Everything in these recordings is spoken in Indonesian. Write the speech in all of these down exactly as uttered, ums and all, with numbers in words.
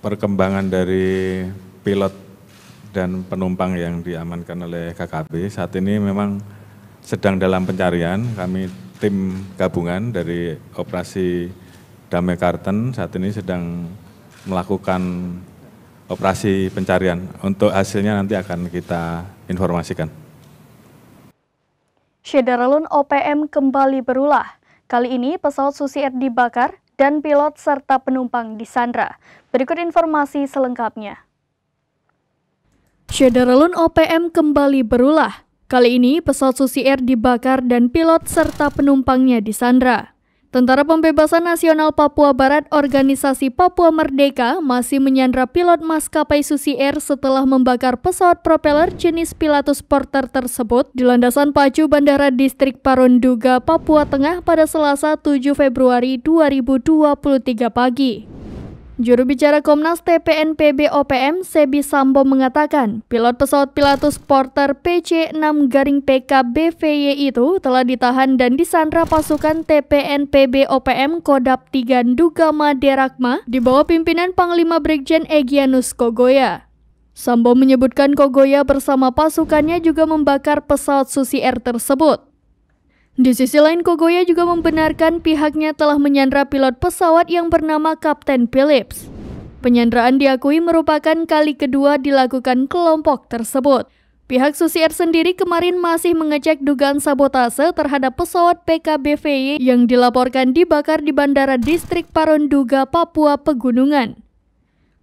Perkembangan dari pilot dan penumpang yang diamankan oleh K K B saat ini memang sedang dalam pencarian. Kami tim gabungan dari operasi Damai Karton saat ini sedang melakukan operasi pencarian. Untuk hasilnya nanti akan kita informasikan. Syedaralun O P M kembali berulah. Kali ini pesawat Susi Air dibakar dan pilot serta penumpang disandra. Berikut informasi selengkapnya. Syedaralun O P M kembali berulah. Kali ini pesawat Susi Air dibakar dan pilot serta penumpangnya disandra. Tentara Pembebasan Nasional Papua Barat Organisasi Papua Merdeka masih menyandra pilot maskapai Susi Air setelah membakar pesawat propeller jenis Pilatus Porter tersebut di landasan pacu Bandara Distrik Paro, Nduga, Papua Tengah pada Selasa tujuh Februari dua ribu dua puluh tiga pagi. Juru bicara Komnas T P N P B O P M Sebby Sambom mengatakan, pilot pesawat Pilatus Porter P C enam garing P K B V Y itu telah ditahan dan disandra pasukan T P N P B O P M Kodap tiga Ndugama-Derakma di bawah pimpinan Panglima Brigjen Egyanus Kogoya. Sambom menyebutkan Kogoya bersama pasukannya juga membakar pesawat Susi Air tersebut. Di sisi lain, Kogoya juga membenarkan pihaknya telah menyandra pilot pesawat yang bernama Kapten Philips. Penyandraan diakui merupakan kali kedua dilakukan kelompok tersebut. Pihak Susi Air sendiri kemarin masih mengecek dugaan sabotase terhadap pesawat P K B V Y yang dilaporkan dibakar di Bandara Distrik Paro, Nduga, Papua Pegunungan.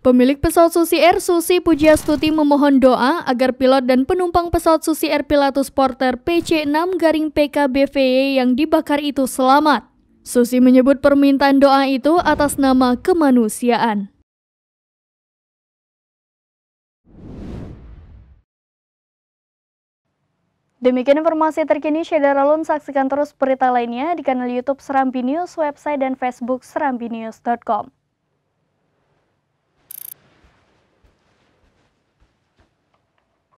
Pemilik pesawat Susi Air, Susi Pudjiastuti, memohon doa agar pilot dan penumpang pesawat Susi Air Pilatus Porter P C enam garing P K B V Y yang dibakar itu selamat. Susi menyebut permintaan doa itu atas nama kemanusiaan. Demikian informasi terkini Syedaralun, saksikan terus berita lainnya di kanal YouTube Serambi News, website dan Facebook Serambi News dot com.